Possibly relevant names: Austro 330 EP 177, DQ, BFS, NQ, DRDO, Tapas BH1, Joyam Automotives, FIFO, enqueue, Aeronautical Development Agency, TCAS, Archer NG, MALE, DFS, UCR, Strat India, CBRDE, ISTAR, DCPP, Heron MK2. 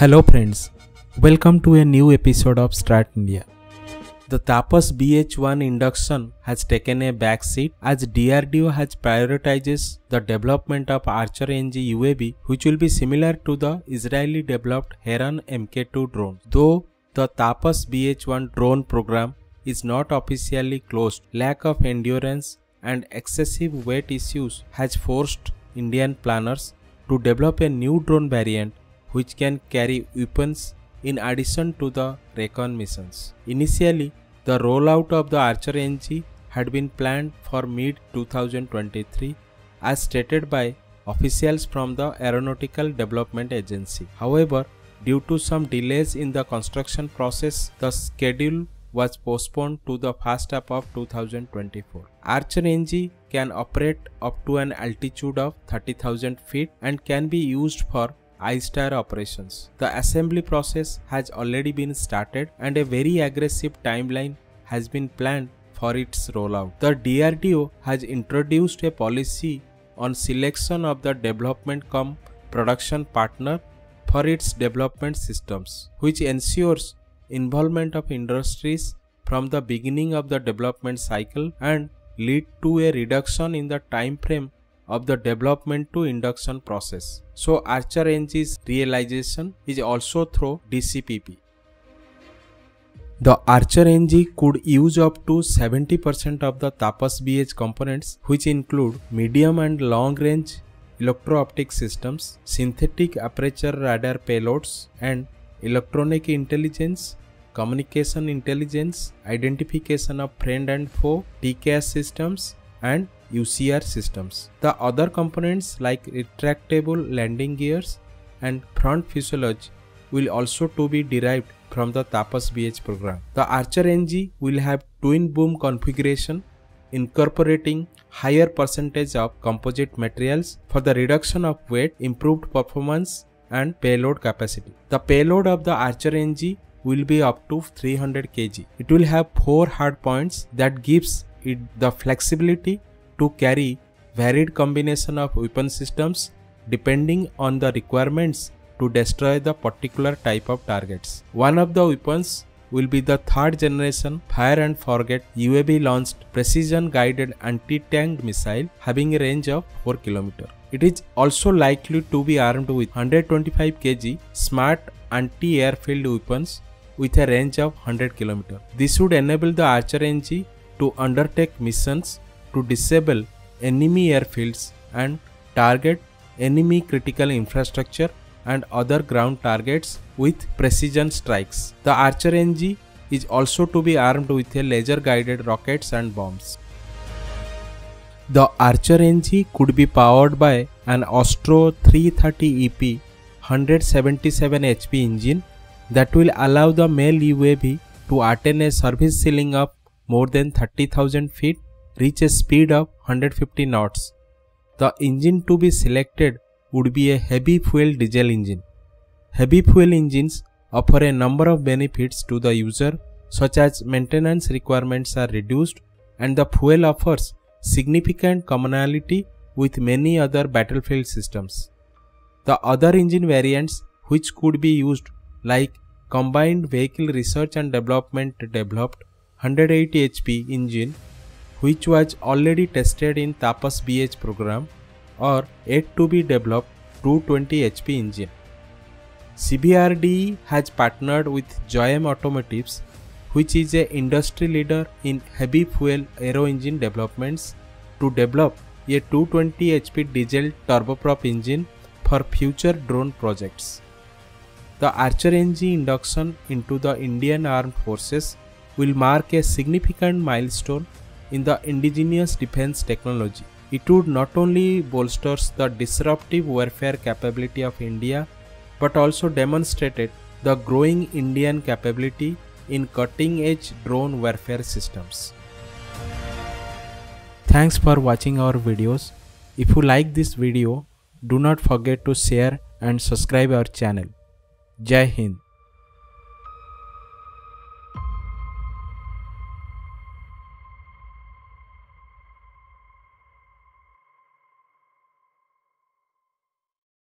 Hello friends, welcome to a new episode of Strat India. The Tapas BH1 induction has taken a backseat as DRDO has prioritizes the development of Archer NG UAV, which will be similar to the Israeli developed Heron MK2 drone. Though the Tapas BH1 drone program is not officially closed, lack of endurance and excessive weight issues has forced Indian planners to develop a new drone variant which can carry weapons in addition to the recon missions. Initially, the rollout of the Archer NG had been planned for mid-2023 as stated by officials from the Aeronautical Development Agency. However, due to some delays in the construction process, the schedule was postponed to the first half of 2024. Archer NG can operate up to an altitude of 30,000 feet and can be used for ISTAR operations. The assembly process has already been started and a very aggressive timeline has been planned for its rollout. The DRDO has introduced a policy on selection of the development cum production partner for its development systems, which ensures involvement of industries from the beginning of the development cycle and lead to a reduction in the time frame of the development to induction process. So Archer NG's realization is also through DCPP. The Archer NG could use up to 70% of the Tapas BH components, which include medium and long range electro-optic systems, synthetic aperture radar payloads, and electronic intelligence, communication intelligence, identification of friend and foe, TCAS systems, and UCR systems. The other components like retractable landing gears and front fuselage will also to be derived from the Tapas BH program. The Archer NG will have twin boom configuration incorporating higher percentage of composite materials for the reduction of weight, improved performance and payload capacity. The payload of the Archer NG will be up to 300 kg. It will have 4 hard points that gives it the flexibility to carry varied combination of weapon systems depending on the requirements to destroy the particular type of targets. One of the weapons will be the third generation fire and forget UAV launched precision guided anti-tank missile having a range of 4 km. It is also likely to be armed with 125 kg smart anti-airfield weapons with a range of 100 km. This would enable the Archer NG to undertake missions to disable enemy airfields and target enemy critical infrastructure and other ground targets with precision strikes. The Archer NG is also to be armed with a laser-guided rockets and bombs. The Archer NG could be powered by an Austro 330 EP 177 HP engine that will allow the male UAV to attain a service ceiling of more than 30,000 feet reach a speed of 150 knots. The engine to be selected would be a heavy fuel diesel engine. Heavy fuel engines offer a number of benefits to the user, such as maintenance requirements are reduced and the fuel offers significant commonality with many other battlefield systems. The other engine variants which could be used like Combined Vehicle Research and Development developed 180 HP engine which was already tested in Tapas BH program, or yet to be developed 220 HP engine. CBRDE has partnered with Joyam Automotives, which is an industry leader in heavy fuel aero engine developments, to develop a 220 HP diesel turboprop engine for future drone projects. The Archer NG induction into the Indian Armed Forces will mark a significant milestone in the indigenous defense technology. It would not only bolster the disruptive warfare capability of India, but also demonstrated the growing Indian capability in cutting-edge drone warfare systems. Thanks for watching our videos. If you like this video, do not forget to share and subscribe our channel. Jai Hind.